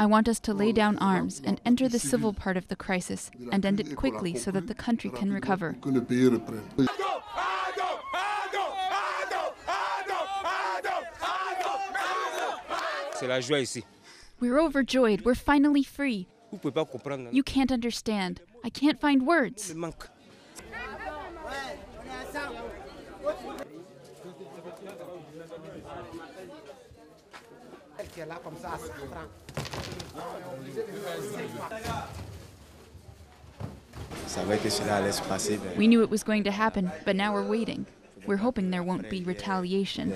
I want us to lay down arms and enter the civil part of the crisis and end it quickly so that the country can recover. We're overjoyed. We're finally free. You can't understand. I can't find words. We knew it was going to happen, but now we're waiting. We're hoping there won't be retaliation.